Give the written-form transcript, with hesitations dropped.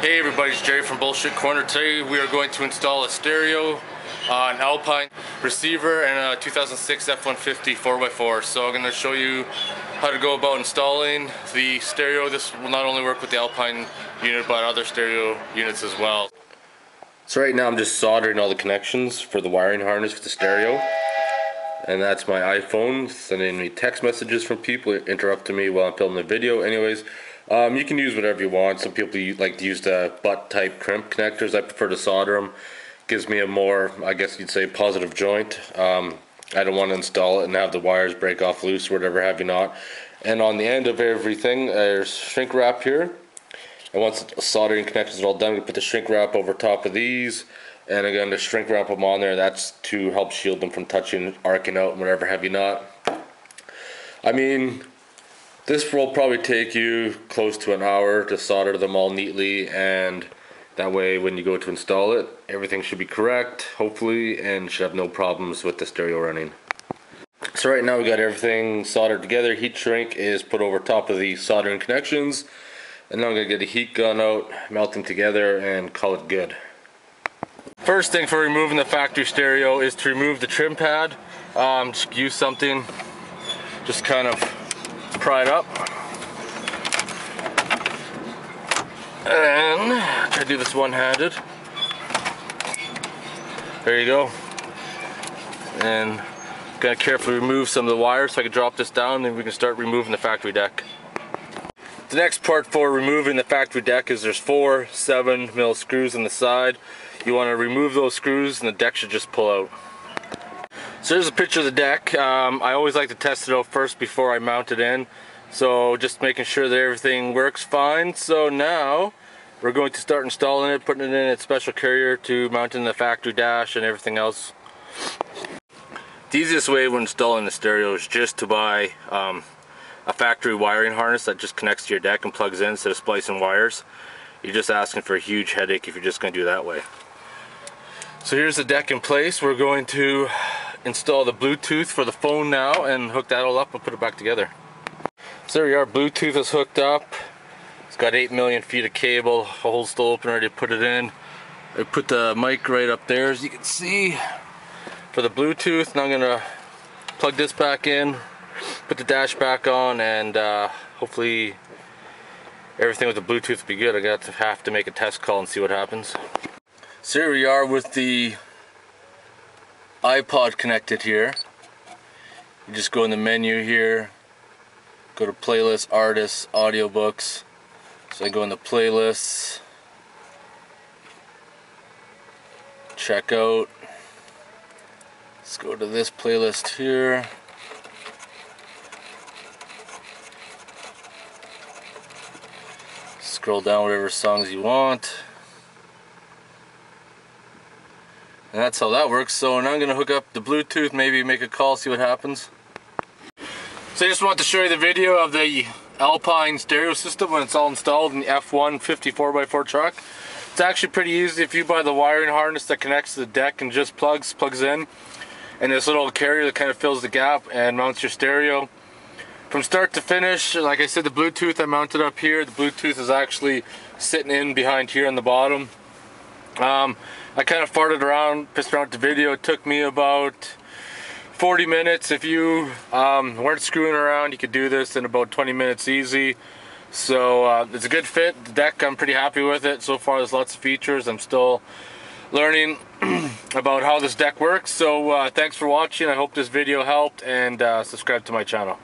Hey everybody, it's Jerry from Bullshit Corner. Today we are going to install a stereo, an Alpine receiver, and a 2006 F-150 4x4. So I'm going to show you how to go about installing the stereo. This will not only work with the Alpine unit, but other stereo units as well. So right now I'm just soldering all the connections for the wiring harness for the stereo. And that's my iPhone sending me text messages from people interrupting me while I'm filming the video. Anyways, you can use whatever you want. Some people like to use the butt type crimp connectors. I prefer to solder them. Gives me a more, I guess you'd say, positive joint. I don't want to install it and have the wires break off loose or whatever have you not. And on the end of everything, there's shrink wrap here. And once the soldering connectors are all done, we put the shrink wrap over top of these. And again, the shrink wrap them on there, that's to help shield them from touching, arcing out, and whatever have you not. I mean, this will probably take you close to an hour to solder them all neatly, and that way when you go to install it, everything should be correct, hopefully, and should have no problems with the stereo running. So right now we got everything soldered together. Heat shrink is put over top of the soldering connections, and now I'm going to get a heat gun out, melt them together, and call it good. First thing for removing the factory stereo is to remove the trim pad. Just use something, just kind of pry it up. And I do this one-handed. There you go. And I'm going to carefully remove some of the wires so I can drop this down and we can start removing the factory deck. The next part for removing the factory deck is there's four 7mm screws on the side. You want to remove those screws and the deck should just pull out. So here's a picture of the deck. I always like to test it out first before I mount it in. So just making sure that everything works fine. So now we're going to start installing it, putting it in its special carrier to mount in the factory dash and everything else. The easiest way when installing the stereo is just to buy a factory wiring harness that just connects to your deck and plugs in instead of splicing wires. You're just asking for a huge headache if you're just going to do that way. So here's the deck in place. We're going to install the Bluetooth for the phone now and hook that all up and put it back together. So there we are, Bluetooth is hooked up. It's got 8 million feet of cable. Hole's still open, ready to put it in. I put the mic right up there as you can see for the Bluetooth. Now I'm going to plug this back in, put the dash back on, and hopefully everything with the Bluetooth will be good. I got to have to make a test call and see what happens. So here we are with the iPod connected here. You just go in the menu here, go to playlists, artists, audiobooks. So I go in the playlists, check out. Let's go to this playlist here. Scroll down whatever songs you want. And that's how that works. So now I'm going to hook up the Bluetooth, maybe make a call, see what happens. So I just want to show you the video of the Alpine stereo system when it's all installed in the F-150 4x4 truck. It's actually pretty easy if you buy the wiring harness that connects to the deck and just plugs in. And this little carrier that kind of fills the gap and mounts your stereo. From start to finish, like I said, the Bluetooth I mounted up here. The Bluetooth is actually sitting in behind here on the bottom. I kind of farted around, pissed around with the video. It took me about 40 minutes. If you weren't screwing around, you could do this in about 20 minutes easy. So it's a good fit. The deck, I'm pretty happy with it. So far there's lots of features. I'm still learning about how this deck works. So thanks for watching. I hope this video helped, and subscribe to my channel.